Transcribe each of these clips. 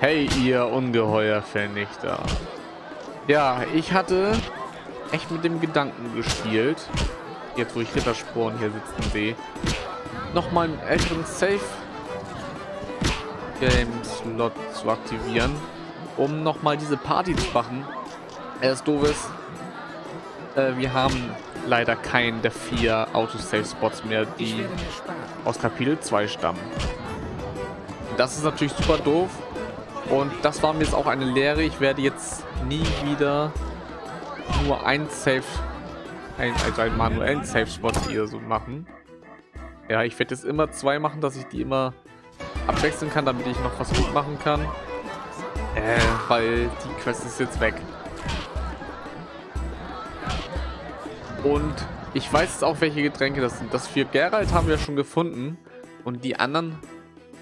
Hey, ihr Ungeheuervernichter. Ja, ich hatte echt mit dem Gedanken gespielt, jetzt wo ich Rittersporn hier sitzen sehe, nochmal einen älteren Safe-Game-Slot zu aktivieren, um nochmal diese Party zu machen. Das Doofe ist, wir haben leider keinen der 4 Autosave-Spots mehr, die aus Kapitel 2 stammen. Das ist natürlich super doof. Und das war mir jetzt auch eine Lehre. Ich werde jetzt nie wieder nur einen manuellen Safe-Spot hier so machen. Ja, ich werde jetzt immer 2 machen, dass ich die immer abwechseln kann, damit ich noch was gut machen kann. Weil die Quest ist jetzt weg. Und ich weiß jetzt auch, welche Getränke das sind. Das für Geralt haben wir schon gefunden. Und die anderen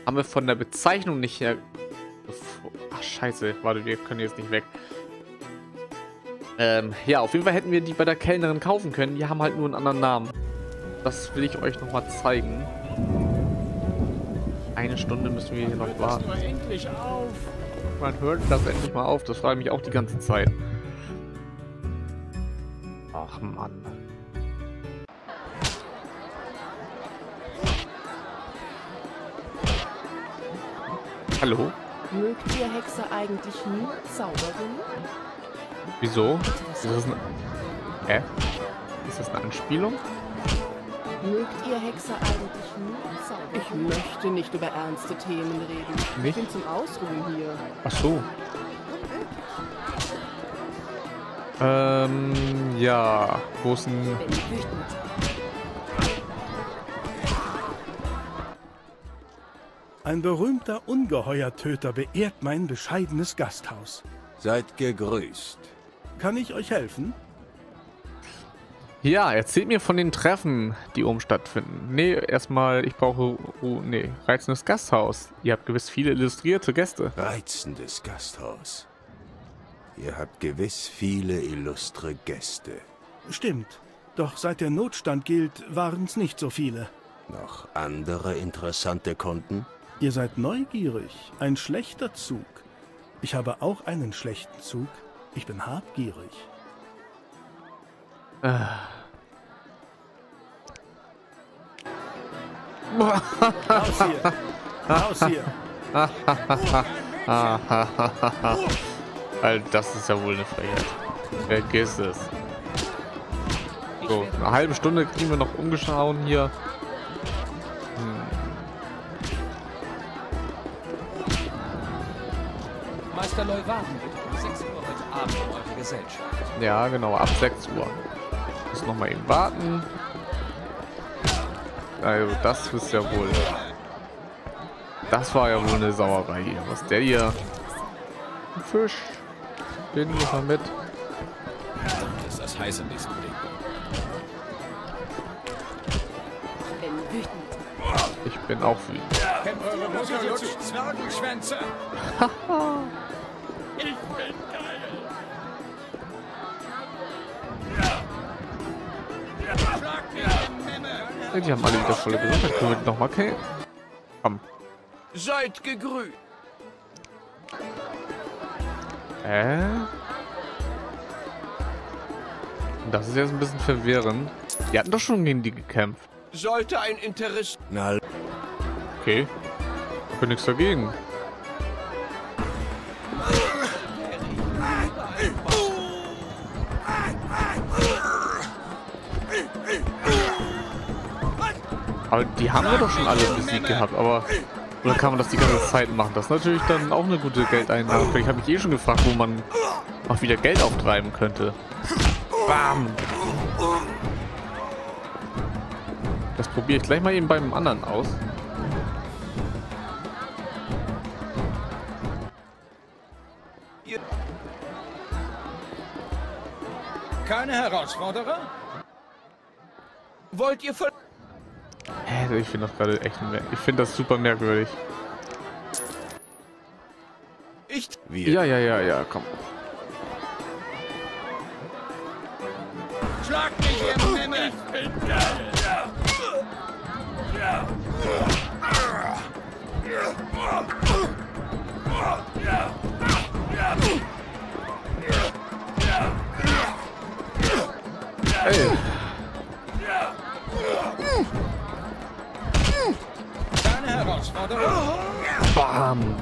haben wir von der Bezeichnung nicht her... Ach, scheiße. Warte, wir können jetzt nicht weg. Ja, auf jeden Fall hätten wir die bei der Kellnerin kaufen können. Die haben halt nur einen anderen Namen. Das will ich euch nochmal zeigen. Eine Stunde müssen wir hier noch warten. Man hört das endlich mal auf. Das frage ich mich auch die ganze Zeit. Ach, Mann. Hallo? Mögt ihr Hexer eigentlich nur Zauberin? Wieso? Ist das eine Anspielung? Mögt ihr Hexer eigentlich nur Zauberin? Ich möchte nicht über ernste Themen reden. Nicht? Ich bin zum Ausruhen hier. Ach so. Ja. Wo ist denn... Ein berühmter Ungeheuertöter beehrt mein bescheidenes Gasthaus. Seid gegrüßt. Kann ich euch helfen? Ja, erzählt mir von den Treffen, die oben stattfinden. Nee, erstmal, ich brauche... reizendes Gasthaus. Ihr habt gewiss viele illustrierte Gäste. Reizendes Gasthaus. Ihr habt gewiss viele illustre Gäste. Stimmt. Doch seit der Notstand gilt, waren es nicht so viele. Noch andere interessante Kunden? Ihr seid neugierig. Ein schlechter Zug. Ich habe auch einen schlechten Zug. Ich bin habgierig. Raus hier! Raus hier! Alter, das ist ja wohl eine Frechheit. Vergiss es. So, eine halbe Stunde kriegen wir noch umgeschauen hier. Meister Leuvaarden wird um 6 Uhr heute Abend in eure Gesellschaft. Ja, genau, ab 6 Uhr. Muss nochmal eben warten. Also, das ist ja wohl... Das war ja wohl eine Sauerei hier. Was der hier... Ein Fisch. Den nehmen wir mit. Ist das heiß in diesem Ding. Ich bin wütend. Ich bin auch wütend. Kennt eure Mutter lutscht Zwergenschwänze. Haha. Ich bin geil. Schlag mir einen Memme. Die haben alle wieder volle Gesundheit. Können wir die nochmal killen? Komm. Seid gegrüßt. Das ist jetzt ein bisschen verwirrend. Die hatten doch schon gegen die gekämpft. Sollte ein Interesse... Na. Okay. Ich bin nichts dagegen. Aber die haben wir doch schon alle besiegt gehabt, aber... Oder kann man das die ganze Zeit machen? Das ist natürlich dann auch eine gute Geldeinnahme. Ich habe mich eh schon gefragt, wo man auch wieder Geld auftreiben könnte. Bam! Das probiere ich gleich mal eben beim anderen aus. Keine Herausforderer? Wollt ihr von... Ich finde das gerade echt... Ich finde das super merkwürdig. Ja, komm. Schlag mich, ihr Memme! haben.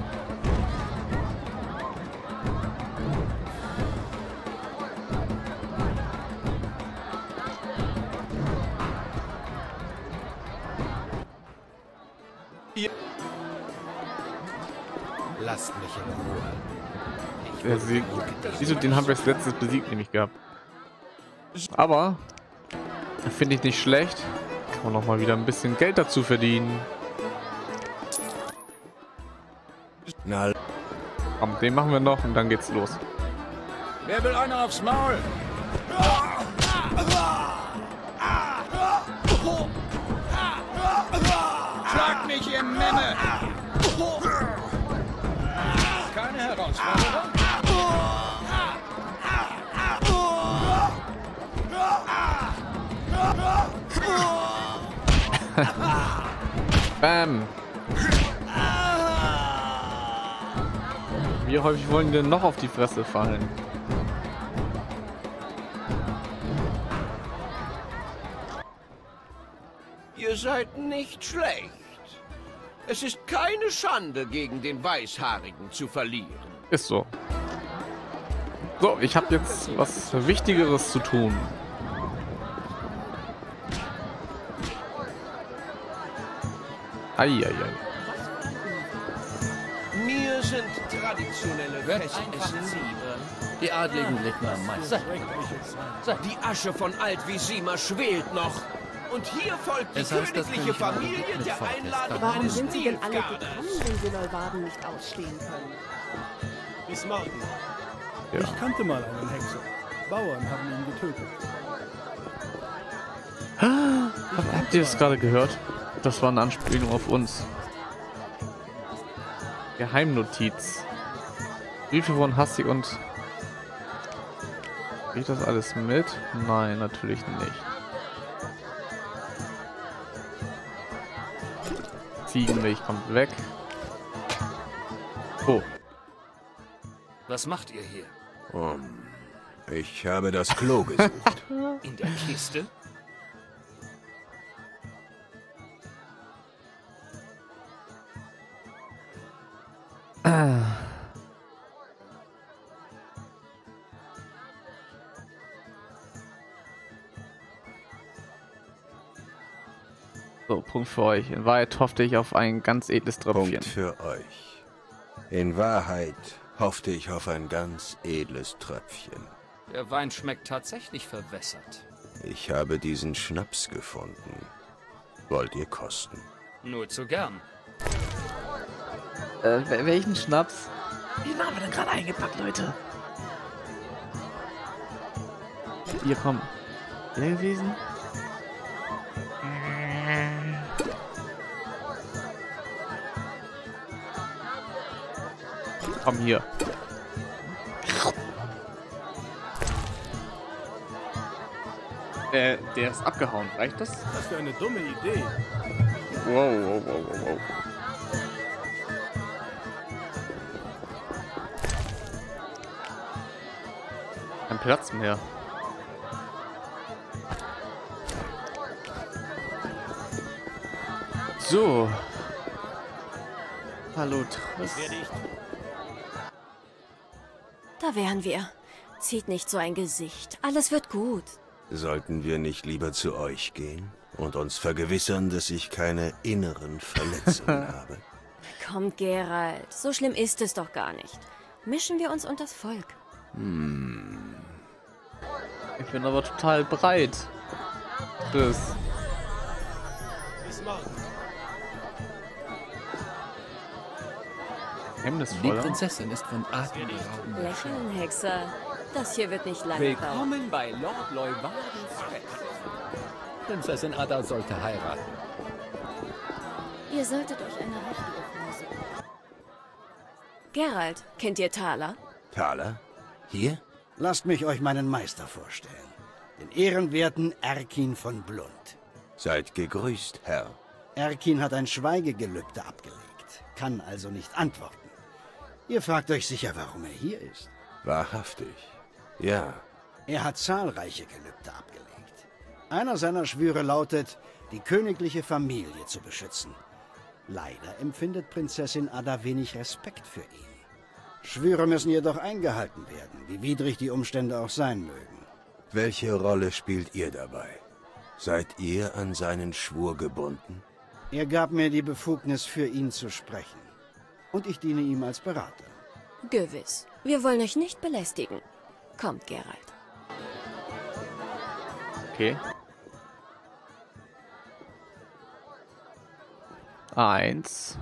Lasst mich in Ruhe. Der Sieg. Siehst du, den haben wir als letztes besiegt nämlich gehabt. Aber finde ich nicht schlecht. Kann man noch mal wieder ein bisschen Geld dazu verdienen. Na, komm, den machen wir noch und dann geht's los. Wer will einer aufs Maul? Schlag mich im Memme. Keine Herausforderung. Bam. Wie häufig wollen wir denn noch auf die Fresse fallen? Ihr seid nicht schlecht. Es ist keine Schande, gegen den Weißhaarigen zu verlieren. Ist so. So, ich habe jetzt was Wichtigeres zu tun. Eieiei. Mir sind traditionelle Festessen lieber. Die Adligen blicken am meisten. Die Asche von Alt-Vizima schwelt noch. Und hier folgt die königliche Familie der Einladung. Warum sind sie denn alle gekommen, wenn sie Leuvaarden nicht ausstehen können? Bis morgen. Ja. Ich kannte mal einen Hexer. Bauern haben ihn getötet. Habt ihr das gerade gehört? Das war eine Anspielung auf uns. Geheimnotiz. Briefe von Hassi und... Gehe ich das alles mit? Nein, natürlich nicht. Ziegenmilch kommt weg. Oh. Was macht ihr hier? Ich habe das Klo gesucht. In der Kiste? So, Punkt für euch. In Wahrheit hoffte ich auf ein ganz edles Tröpfchen. Punkt für euch. In Wahrheit hoffte ich auf ein ganz edles Tröpfchen. Der Wein schmeckt tatsächlich verwässert. Ich habe diesen Schnaps gefunden. Wollt ihr kosten? Nur zu gern. Welchen Schnaps? Den haben wir denn gerade eingepackt, Leute. Hier, komm. Leer gewesen? Komm hier. Der ist abgehauen. Reicht das? Das ist ja eine dumme Idee. Wow, wow, wow, wow. Kein Platz mehr. So. Hallo, Triss. Da wären wir. Zieht nicht so ein Gesicht. Alles wird gut. Sollten wir nicht lieber zu euch gehen und uns vergewissern, dass ich keine inneren Verletzungen habe? Kommt, Geralt. So schlimm ist es doch gar nicht. Mischen wir uns unters Volk. Hm. Ich bin aber total breit. Triss. Die Prinzessin ist von Adel geraubt. Lächeln, Hexer. Das hier wird nicht lange dauern. Willkommen bei Lord Leuvaardens Fest. Prinzessin Adda sollte heiraten. Ihr solltet euch eine richtige Frau suchen. Geralt, kennt ihr Thaler? Thaler? Hier? Lasst mich euch meinen Meister vorstellen. Den ehrenwerten Erkin von Blunt. Seid gegrüßt, Herr. Erkin hat ein Schweigegelübde abgelegt, kann also nicht antworten. Ihr fragt euch sicher, warum er hier ist. Wahrhaftig, ja. Er hat zahlreiche Gelübde abgelegt. Einer seiner Schwüre lautet, die königliche Familie zu beschützen. Leider empfindet Prinzessin Adda wenig Respekt für ihn. Schwüre müssen jedoch eingehalten werden, wie widrig die Umstände auch sein mögen. Welche Rolle spielt ihr dabei? Seid ihr an seinen Schwur gebunden? Er gab mir die Befugnis, für ihn zu sprechen. Und ich diene ihm als Berater. Gewiss. Wir wollen euch nicht belästigen. Kommt, Geralt. Okay. 1.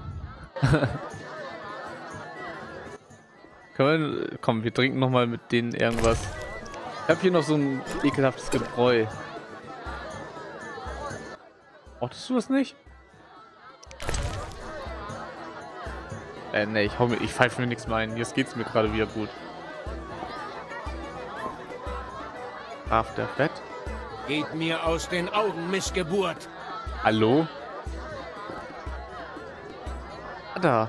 Komm, wir trinken nochmal mit denen irgendwas. Ich habe hier noch so ein ekelhaftes Gebräu. Mochtest du das nicht? Ne, ich pfeife mir nichts mehr ein. Jetzt geht's mir gerade wieder gut. After Fett. Geht mir aus den Augen, Missgeburt. Hallo? Da.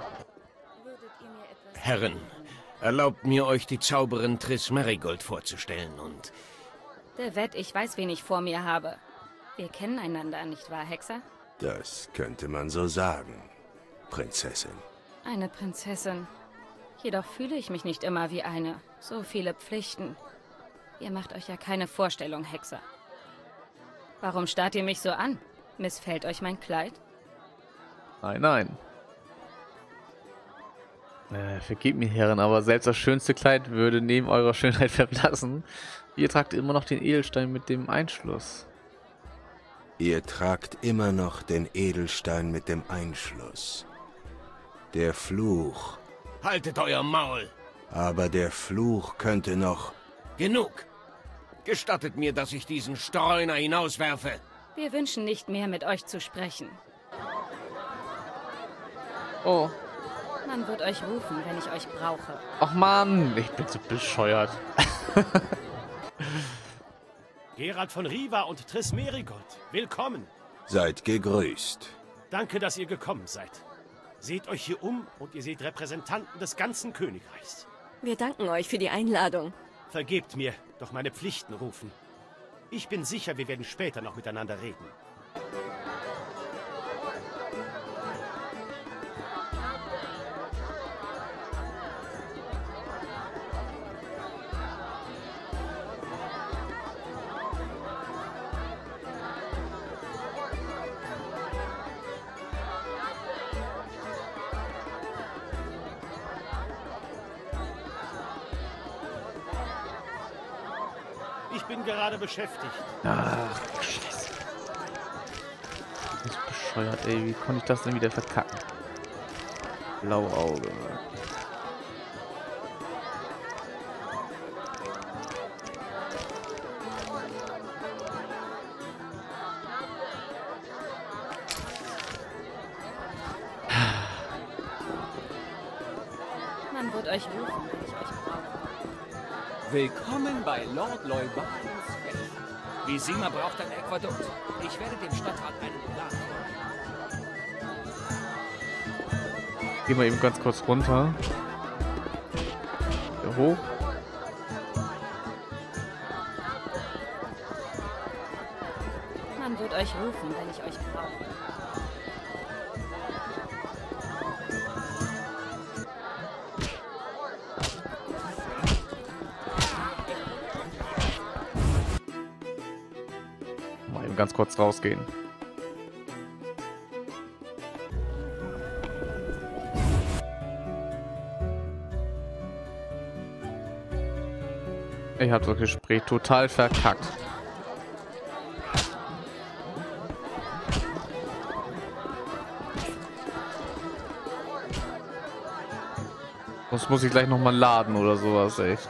Herren, erlaubt mir, euch die Zauberin Triss Merigold vorzustellen und... De Wett, ich weiß, wen ich vor mir habe. Wir kennen einander, nicht wahr, Hexer? Das könnte man so sagen, Prinzessin. Eine Prinzessin. Jedoch fühle ich mich nicht immer wie eine. So viele Pflichten. Ihr macht euch ja keine Vorstellung, Hexer. Warum starrt ihr mich so an? Missfällt euch mein Kleid? Nein, nein. Vergebt mir, Herren, aber selbst das schönste Kleid würde neben eurer Schönheit verblassen. Ihr tragt immer noch den Edelstein mit dem Einschluss. Ihr tragt immer noch den Edelstein mit dem Einschluss. Der Fluch... Haltet euer Maul! Aber der Fluch könnte noch... Genug! Gestattet mir, dass ich diesen Streuner hinauswerfe. Wir wünschen nicht mehr, mit euch zu sprechen. Oh... Man wird euch rufen, wenn ich euch brauche. Ach Mann, ich bin so bescheuert. Geralt von Riva und Triss Merigold, willkommen. Seid gegrüßt. Danke, dass ihr gekommen seid. Seht euch hier um und ihr seht Repräsentanten des ganzen Königreichs. Wir danken euch für die Einladung. Vergebt mir, doch meine Pflichten rufen. Ich bin sicher, wir werden später noch miteinander reden. Beschäftigt. Ach, Scheiße. Das ist bescheuert, ey. Wie konnte ich das denn wieder verkacken? Blaue Auge. Man wird euch rufen, wenn ich euch brauche. Willkommen bei Lord Leuvaarden. Vizima braucht ein Aquädukt. Ich werde dem Stadtrat einen Plan geben. Gehen wir eben ganz kurz runter. Hier hoch. Man wird euch rufen, wenn ich euch brauche. Ganz kurz rausgehen. Ich habe das Gespräch total verkackt. Sonst muss ich gleich noch mal laden oder sowas, echt.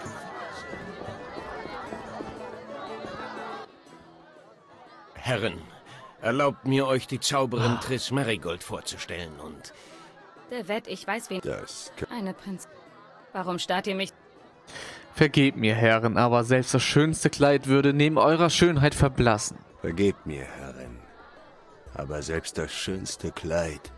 Herren, erlaubt mir, euch die Zauberin Triss Merigold vorzustellen und... De Wett, ich weiß, wen... Das eine Prinz... Warum starrt ihr mich... Vergebt mir, Herren, aber selbst das schönste Kleid würde neben eurer Schönheit verblassen. Vergebt mir, Herren, aber selbst das schönste Kleid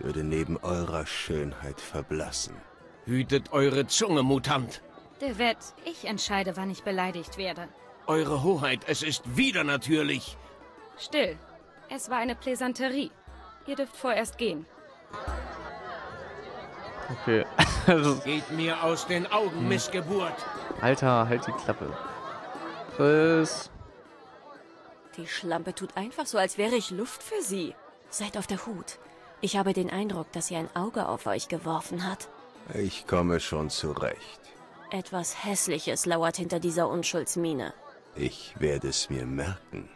würde neben eurer Schönheit verblassen. Hütet eure Zunge, Mutant! De Wett, ich entscheide, wann ich beleidigt werde. Eure Hoheit, es ist widernatürlich! Still. Es war eine Plaisanterie. Ihr dürft vorerst gehen. Okay. Geht mir aus den Augen, Missgeburt. Alter, halt die Klappe. Triss. Die Schlampe tut einfach so, als wäre ich Luft für sie. Seid auf der Hut. Ich habe den Eindruck, dass sie ein Auge auf euch geworfen hat. Ich komme schon zurecht. Etwas Hässliches lauert hinter dieser Unschuldsmiene. Ich werde es mir merken.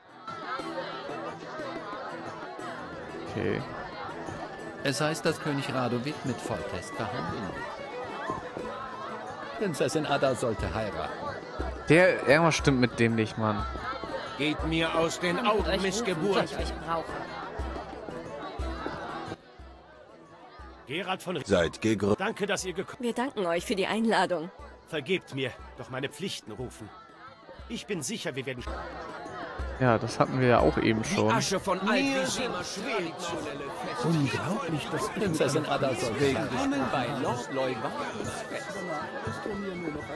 Okay. Es heißt, dass König Rado mit Foltest verhandeln wird. Prinzessin Adda sollte heiraten. Der, irgendwas stimmt mit dem nicht, Mann. Geht mir aus den Augen, Missgeburt. Geralt von Riva. Seid gegründet. Danke, dass ihr gekommen seid. Wir danken euch für die Einladung. Vergebt mir, doch meine Pflichten rufen. Ich bin sicher, wir werden... Ja, das hatten wir ja auch eben schon. Die Asche von Alt-Vizima schwelt. Unglaublich, dass Prinzessin Adda so willkommen bei Lord Leuvaarden.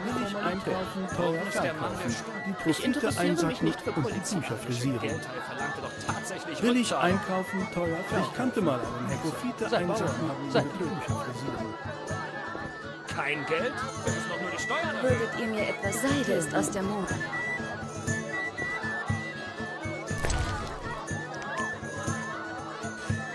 Will ich einkaufen, die Profite einsacken und die Bücher frisieren. Will ich einkaufen, teuer? Ich kannte mal einen Profite einsacken und die Bücher frisieren. Kein Geld? Das ist doch nur die Steuern. Würdet ihr mir etwas Seide ist aus der Mode?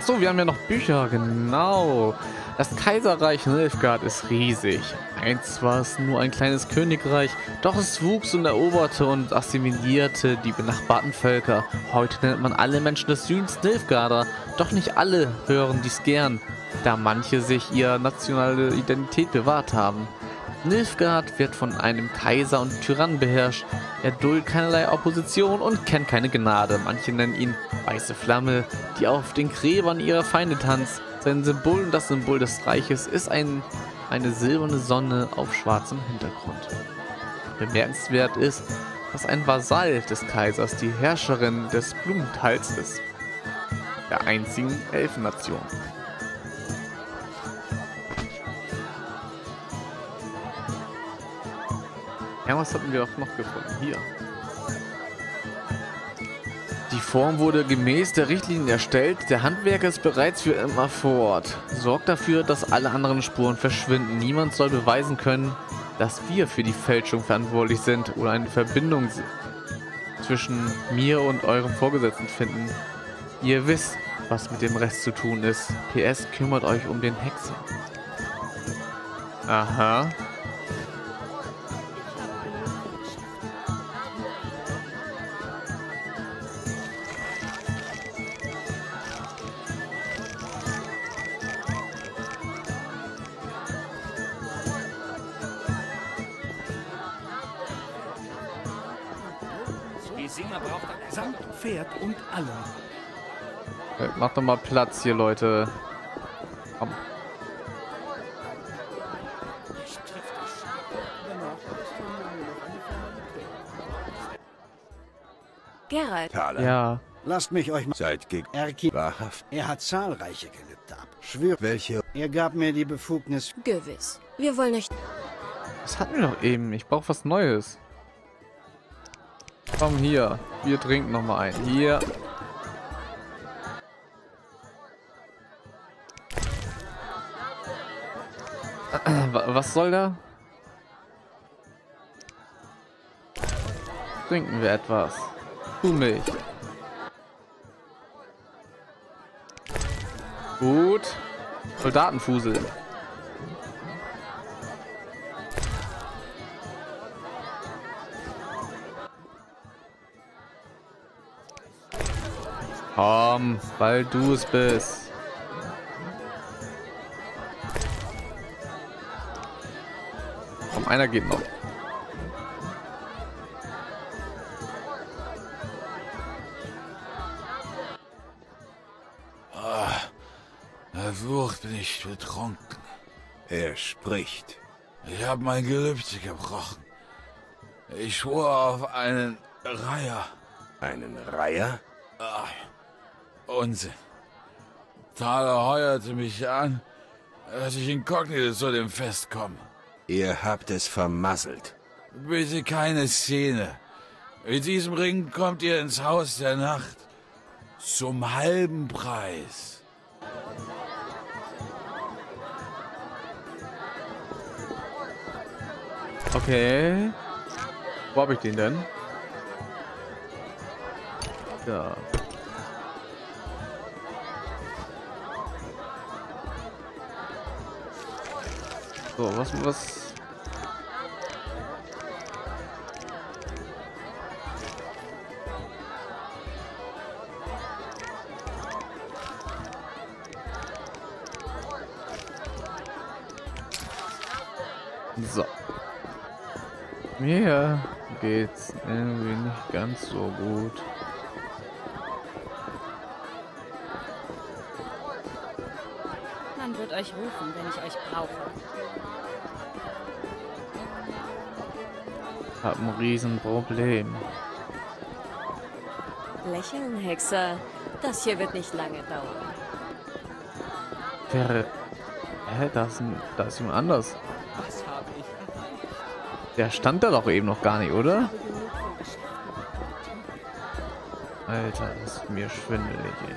So, wir haben ja noch Bücher, genau. Das Kaiserreich Nilfgaard ist riesig. Einst war es nur ein kleines Königreich, doch es wuchs und eroberte und assimilierte die benachbarten Völker. Heute nennt man alle Menschen des Südens Nilfgaarder, doch nicht alle hören dies gern, da manche sich ihre nationale Identität bewahrt haben. Nilfgaard wird von einem Kaiser und Tyrann beherrscht. Er duldet keinerlei Opposition und kennt keine Gnade. Manche nennen ihn Weiße Flamme, die auf den Gräbern ihrer Feinde tanzt. Sein Symbol und das Symbol des Reiches ist eine silberne Sonne auf schwarzem Hintergrund. Bemerkenswert ist, dass ein Vasall des Kaisers die Herrscherin des Blumentals ist, der einzigen Elfennation. Irgendwas hatten wir auch noch gefunden. Hier. Die Form wurde gemäß der Richtlinien erstellt. Der Handwerker ist bereits für immer vor Ort. Sorgt dafür, dass alle anderen Spuren verschwinden. Niemand soll beweisen können, dass wir für die Fälschung verantwortlich sind oder eine Verbindung zwischen mir und eurem Vorgesetzten finden. Ihr wisst, was mit dem Rest zu tun ist. PS, kümmert euch um den Hexer. Aha. Und alle. Macht doch mal Platz hier, Leute. Komm. Geralt. Thaler. Ja. Lasst mich euch mal. Seid gegen Erkin. Wahrhaft. Er hat zahlreiche Gelübde ab. Schwört welche. Er gab mir die Befugnis. Gewiss. Wir wollen nicht. Das hatten wir doch eben. Ich brauche was Neues. Komm hier, wir trinken noch mal ein. Hier. Was soll da? Trinken wir etwas. Kuhmilch. Gut. Soldatenfusel. Komm, weil du es bist. Komm, einer geht noch. Verwirrt bin ich betrunken. Er spricht. Ich habe mein Gelübde gebrochen. Ich schwor auf einen Reiher. Einen Reiher? Ach. Unsinn. Thaler heuerte mich an, dass ich inkognito zu dem Fest komme. Ihr habt es vermasselt. Bitte keine Szene. Mit diesem Ring kommt ihr ins Haus der Nacht. Zum halben Preis. Okay. Wo habe ich den denn? Da. So, was? So. Mir geht's irgendwie nicht ganz so gut. Man wird euch rufen, wenn ich euch brauche. Hab ein Riesenproblem. Lächeln, Hexer. Das hier wird nicht lange dauern. Wäre... Hä? Da ist jemand anders. Was habe ich erreicht? Der stand da doch eben noch gar nicht, oder? Alter, das ist mir schwindelig, ey.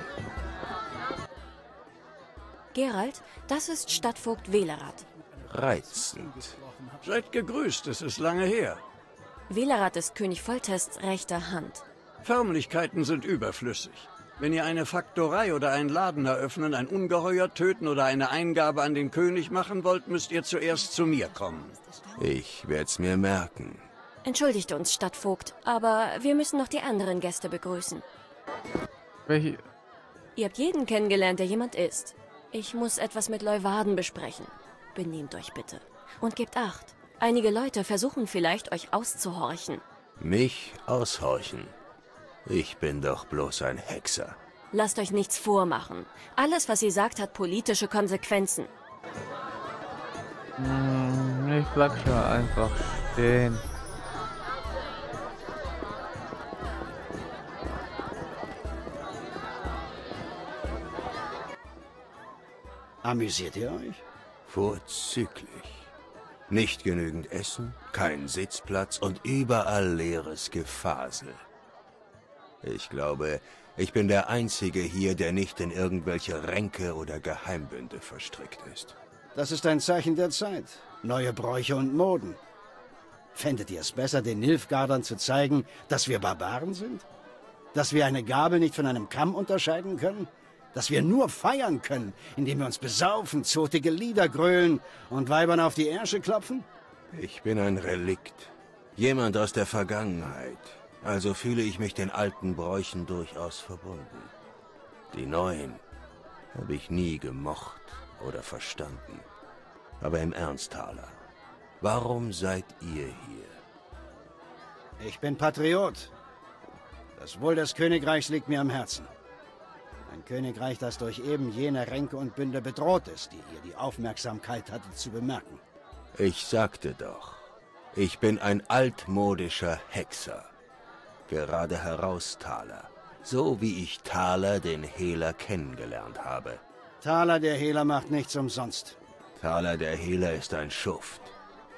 Geralt, das ist Stadtvogt Velerad. Reizend. Seid gegrüßt, es ist lange her. Velerad ist König Foltests rechter Hand. Förmlichkeiten sind überflüssig. Wenn ihr eine Faktorei oder einen Laden eröffnen, ein Ungeheuer töten oder eine Eingabe an den König machen wollt, müsst ihr zuerst zu mir kommen. Ich werd's mir merken. Entschuldigt uns, Stadtvogt, aber wir müssen noch die anderen Gäste begrüßen. Welche? Ihr habt jeden kennengelernt, der jemand ist. Ich muss etwas mit Leuvaarden besprechen. Benehmt euch bitte. Und gebt Acht. Einige Leute versuchen vielleicht, euch auszuhorchen. Mich aushorchen? Ich bin doch bloß ein Hexer. Lasst euch nichts vormachen. Alles, was ihr sagt, hat politische Konsequenzen. Ich bleib schon einfach stehen. Amüsiert ihr euch? Vorzüglich. Nicht genügend Essen, kein Sitzplatz und überall leeres Gefasel. Ich glaube, ich bin der Einzige hier, der nicht in irgendwelche Ränke oder Geheimbünde verstrickt ist. Das ist ein Zeichen der Zeit. Neue Bräuche und Moden. Fändet ihr es besser, den Nilfgaardern zu zeigen, dass wir Barbaren sind? Dass wir eine Gabel nicht von einem Kamm unterscheiden können? Dass wir nur feiern können, indem wir uns besaufen, zotige Lieder grölen und Weibern auf die Ärsche klopfen? Ich bin ein Relikt. Jemand aus der Vergangenheit. Also fühle ich mich den alten Bräuchen durchaus verbunden. Die neuen habe ich nie gemocht oder verstanden. Aber im Ernst, Thaler, warum seid ihr hier? Ich bin Patriot. Das Wohl des Königreichs liegt mir am Herzen. Ein Königreich, das durch eben jene Ränke und Bünde bedroht ist, die ihr die Aufmerksamkeit hattet zu bemerken. Ich sagte doch, ich bin ein altmodischer Hexer. Gerade heraus, Thaler. So wie ich Thaler, den Hehler, kennengelernt habe. Thaler, der Hehler, macht nichts umsonst. Thaler, der Hehler, ist ein Schuft.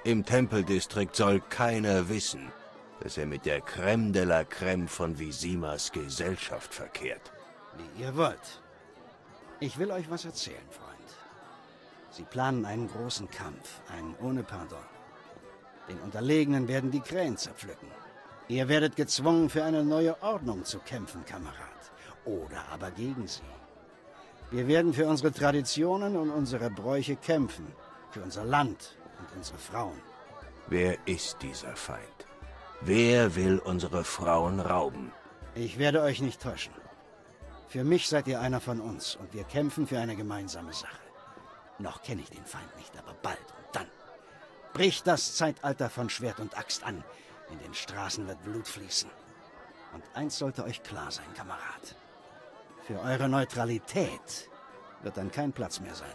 Im Tempeldistrikt soll keiner wissen, dass er mit der Crème de la Crème von Vizimas Gesellschaft verkehrt. Wie ihr wollt. Ich will euch was erzählen, Freund. Sie planen einen großen Kampf, einen ohne Pardon. Den Unterlegenen werden die Krähen zerpflücken. Ihr werdet gezwungen, für eine neue Ordnung zu kämpfen, Kamerad. Oder aber gegen sie. Wir werden für unsere Traditionen und unsere Bräuche kämpfen. Für unser Land und unsere Frauen. Wer ist dieser Feind? Wer will unsere Frauen rauben? Ich werde euch nicht täuschen. Für mich seid ihr einer von uns und wir kämpfen für eine gemeinsame Sache. Noch kenne ich den Feind nicht, aber bald und dann. Bricht das Zeitalter von Schwert und Axt an. In den Straßen wird Blut fließen. Und eins sollte euch klar sein, Kamerad. Für eure Neutralität wird dann kein Platz mehr sein.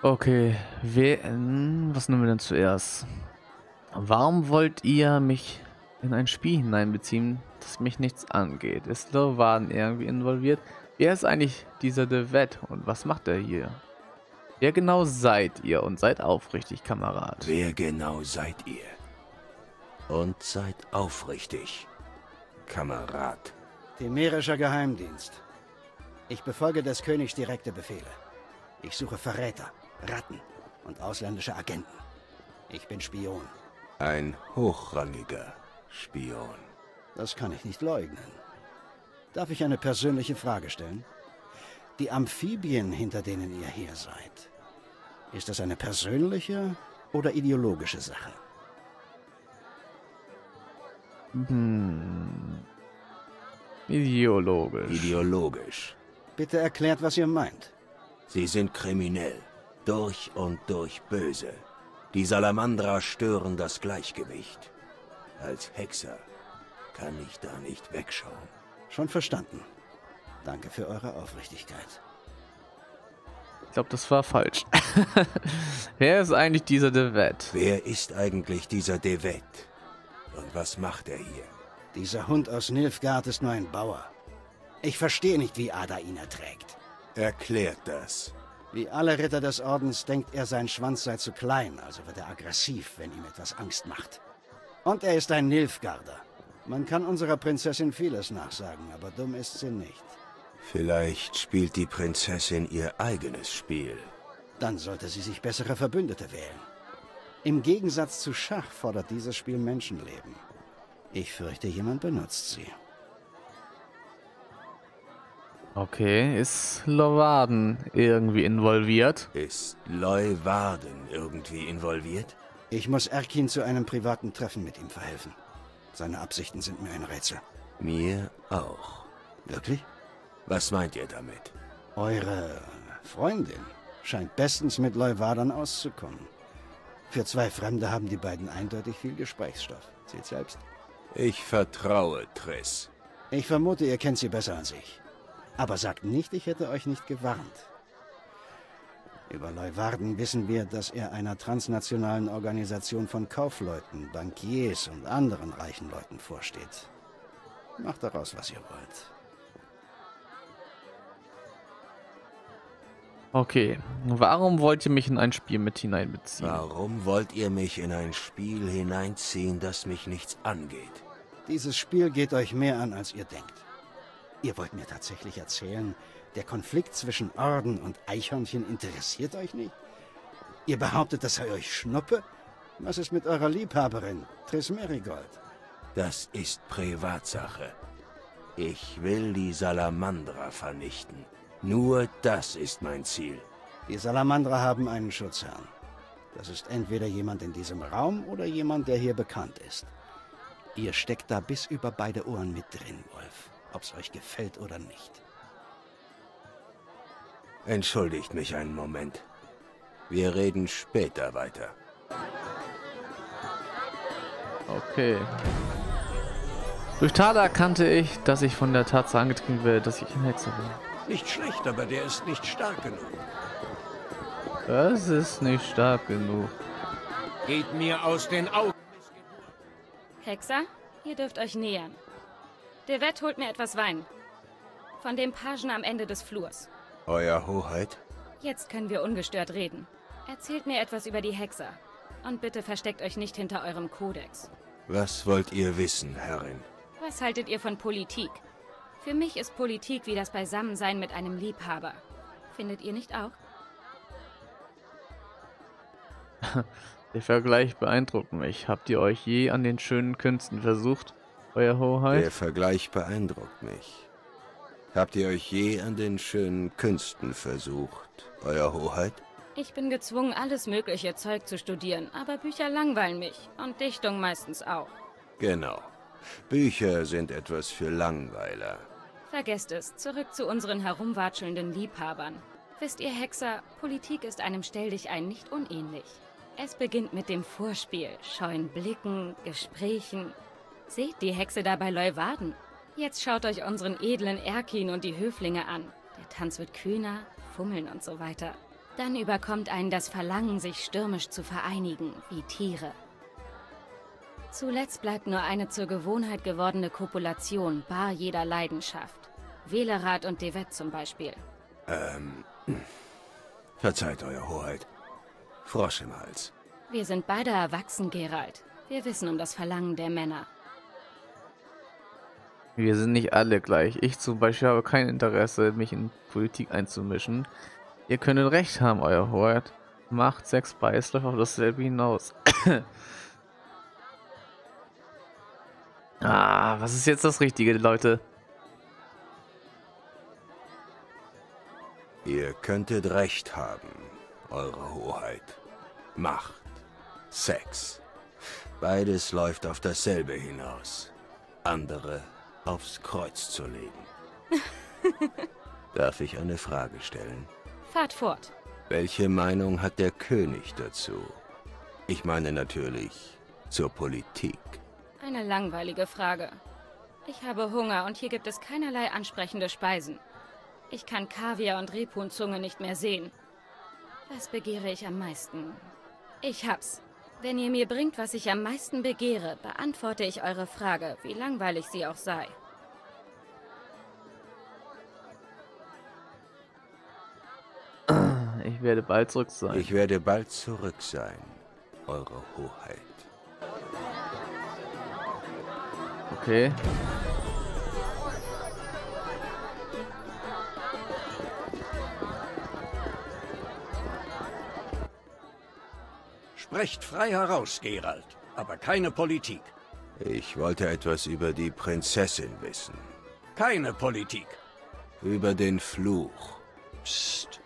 Okay, was nehmen wir denn zuerst? Warum wollt ihr mich in ein Spiel hineinbeziehen, das mich nichts angeht? Ist Leuvaarden irgendwie involviert? Wer ist eigentlich dieser De Wett und was macht er hier? Wer genau seid ihr und seid aufrichtig, Kamerad? Wer genau seid ihr? Und seid aufrichtig, Kamerad. Temerischer Geheimdienst. Ich befolge des Königs direkte Befehle. Ich suche Verräter, Ratten, und ausländische Agenten. Ich bin Spion. Ein hochrangiger Spion. Das kann ich nicht leugnen. Darf ich eine persönliche Frage stellen? Die Amphibien, hinter denen ihr her seid, ist das eine persönliche oder ideologische Sache? Ideologisch. Ideologisch. Bitte erklärt, was ihr meint. Sie sind kriminell. Durch und durch böse. Die Salamandra stören das Gleichgewicht. Als Hexer kann ich da nicht wegschauen. Schon verstanden. Danke für eure Aufrichtigkeit. Ich glaube, das war falsch. Wer ist eigentlich dieser De Wett? Wer ist eigentlich dieser De Wett? Und was macht er hier? Dieser Hund aus Nilfgaard ist nur ein Bauer. Ich verstehe nicht, wie Ada ihn erträgt. Erklärt das. Wie alle Ritter des Ordens denkt er, sein Schwanz sei zu klein, also wird er aggressiv, wenn ihm etwas Angst macht. Und er ist ein Nilfgaarder. Man kann unserer Prinzessin vieles nachsagen, aber dumm ist sie nicht. Vielleicht spielt die Prinzessin ihr eigenes Spiel. Dann sollte sie sich bessere Verbündete wählen. Im Gegensatz zu Schach fordert dieses Spiel Menschenleben. Ich fürchte, jemand benutzt sie. Okay, ist Leuvaarden irgendwie involviert? Ist Leuvaarden irgendwie involviert? Ich muss Erkin zu einem privaten Treffen mit ihm verhelfen. Seine Absichten sind mir ein Rätsel. Mir auch. Wirklich? Was meint ihr damit? Eure Freundin scheint bestens mit Leuvaarden auszukommen. Für zwei Fremde haben die beiden eindeutig viel Gesprächsstoff. Seht selbst. Ich vertraue Triss. Ich vermute, ihr kennt sie besser als ich. Aber sagt nicht, ich hätte euch nicht gewarnt. Über Leuvaarden wissen wir, dass er einer transnationalen Organisation von Kaufleuten, Bankiers und anderen reichen Leuten vorsteht. Macht daraus, was ihr wollt. Okay, warum wollt ihr mich in ein Spiel mit hineinbeziehen? Warum wollt ihr mich in ein Spiel hineinziehen, das mich nichts angeht? Dieses Spiel geht euch mehr an, als ihr denkt. Ihr wollt mir tatsächlich erzählen, der Konflikt zwischen Orden und Eichhörnchen interessiert euch nicht? Ihr behauptet, das sei euch Schnuppe? Was ist mit eurer Liebhaberin, Triss Merigold? Das ist Privatsache. Ich will die Salamandra vernichten. Nur das ist mein Ziel. Die Salamandra haben einen Schutzherrn. Das ist entweder jemand in diesem Raum oder jemand, der hier bekannt ist. Ihr steckt da bis über beide Ohren mit drin, Wolf. Ob's euch gefällt oder nicht. Entschuldigt mich einen Moment. Wir reden später weiter. Okay. Durch Thaler erkannte ich, dass ich von der Tatsache angetrieben werde, dass ich ein Hexer bin. Nicht schlecht, aber der ist nicht stark genug. Das ist nicht stark genug. Geht mir aus den Augen. Hexer, ihr dürft euch nähern. De Wett holt mir etwas Wein. Von dem Pagen am Ende des Flurs. Euer Hoheit? Jetzt können wir ungestört reden. Erzählt mir etwas über die Hexer. Und bitte versteckt euch nicht hinter eurem Kodex. Was wollt ihr wissen, Herrin? Was haltet ihr von Politik? Für mich ist Politik wie das Beisammensein mit einem Liebhaber. Findet ihr nicht auch? Der Vergleich beeindruckt mich. Habt ihr euch je an den schönen Künsten versucht, Euer Hoheit? Der Vergleich beeindruckt mich. Habt ihr euch je an den schönen Künsten versucht, Euer Hoheit? Ich bin gezwungen, alles mögliche Zeug zu studieren, aber Bücher langweilen mich und Dichtung meistens auch. Genau. Bücher sind etwas für Langweiler. Vergesst es, zurück zu unseren herumwatschelnden Liebhabern. Wisst ihr, Hexer, Politik ist einem Stelldichein nicht unähnlich. Es beginnt mit dem Vorspiel, scheuen Blicken, Gesprächen. Seht die Hexe da bei Leuvaarden. Jetzt schaut euch unseren edlen Erkin und die Höflinge an. Der Tanz wird kühner, Fummeln und so weiter. Dann überkommt einen das Verlangen, sich stürmisch zu vereinigen, wie Tiere. Zuletzt bleibt nur eine zur Gewohnheit gewordene Kopulation, bar jeder Leidenschaft. Velerad und De Wett zum Beispiel. Verzeiht, Euer Hoheit. Frosch im Hals. Wir sind beide erwachsen, Geralt. Wir wissen um das Verlangen der Männer. Wir sind nicht alle gleich. Ich zum Beispiel habe kein Interesse, mich in Politik einzumischen. Ihr könnt Recht haben, Euer Hoheit. Macht 6 Beißläufe auf dasselbe hinaus. Ah, was ist jetzt das Richtige, Leute? Ihr könntet recht haben, eure Hoheit. Macht, Sex. Beides läuft auf dasselbe hinaus. Andere aufs Kreuz zu legen. Darf ich eine Frage stellen? Fahrt fort. Welche Meinung hat der König dazu? Ich meine natürlich zur Politik. Eine langweilige Frage. Ich habe Hunger und hier gibt es keinerlei ansprechende Speisen. Ich kann Kaviar und Rebhuhnzunge nicht mehr sehen. Was begehre ich am meisten? Ich hab's. Wenn ihr mir bringt, was ich am meisten begehre, beantworte ich eure Frage, wie langweilig sie auch sei. Ich werde bald zurück sein. Ich werde bald zurück sein, eure Hoheit. Okay. Sprecht frei heraus, Geralt, aber keine Politik. Ich wollte etwas über die Prinzessin wissen. Keine Politik. Über den Fluch. Psst.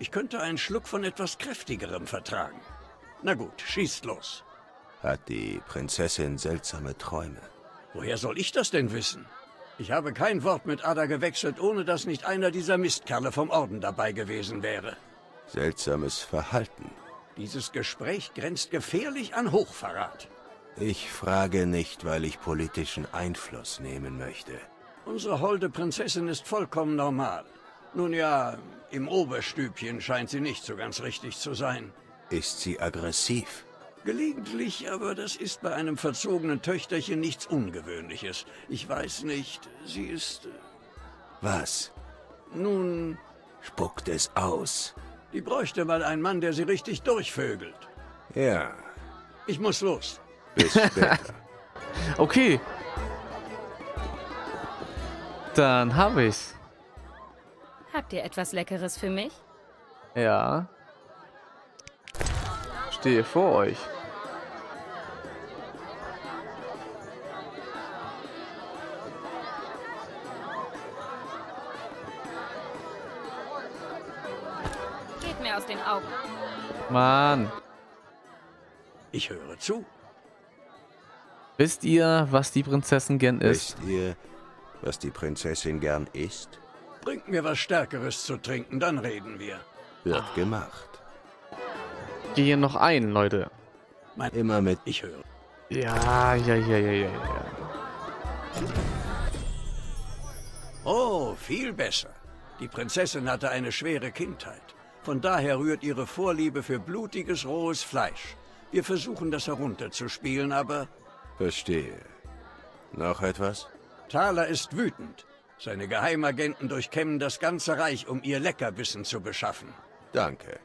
Ich könnte einen Schluck von etwas Kräftigerem vertragen. Na gut, schießt los. Hat die Prinzessin seltsame Träume? Woher soll ich das denn wissen? Ich habe kein Wort mit Ada gewechselt, ohne dass nicht einer dieser Mistkerle vom Orden dabei gewesen wäre. Seltsames Verhalten. Dieses Gespräch grenzt gefährlich an Hochverrat. Ich frage nicht, weil ich politischen Einfluss nehmen möchte. Unsere holde Prinzessin ist vollkommen normal. Nun ja, im Oberstübchen scheint sie nicht so ganz richtig zu sein. Ist sie aggressiv? Gelegentlich, aber das ist bei einem verzogenen Töchterchen nichts Ungewöhnliches. Ich weiß nicht, sie ist... Was? Nun... Spuckt es aus. Die bräuchte mal einen Mann, der sie richtig durchvögelt. Ja. Ich muss los. Bis später. Okay. Dann habe ich's. Habt ihr etwas Leckeres für mich? Ja. Stehe vor euch. Geht mir aus den Augen. Mann. Ich höre zu. Wisst ihr, was die Prinzessin gern isst? Wisst ihr, was die Prinzessin gern isst? Bringt mir was Stärkeres zu trinken, dann reden wir. Wird gemacht. Hier noch ein, Leute. Mein immer mit. Ich höre. Ja. Oh, viel besser. Die Prinzessin hatte eine schwere Kindheit. Von daher rührt ihre Vorliebe für blutiges, rohes Fleisch. Wir versuchen, das herunterzuspielen, aber... Verstehe. Noch etwas? Thaler ist wütend. Seine Geheimagenten durchkämmen das ganze Reich, um ihr Leckerbissen zu beschaffen. Danke.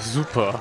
Super.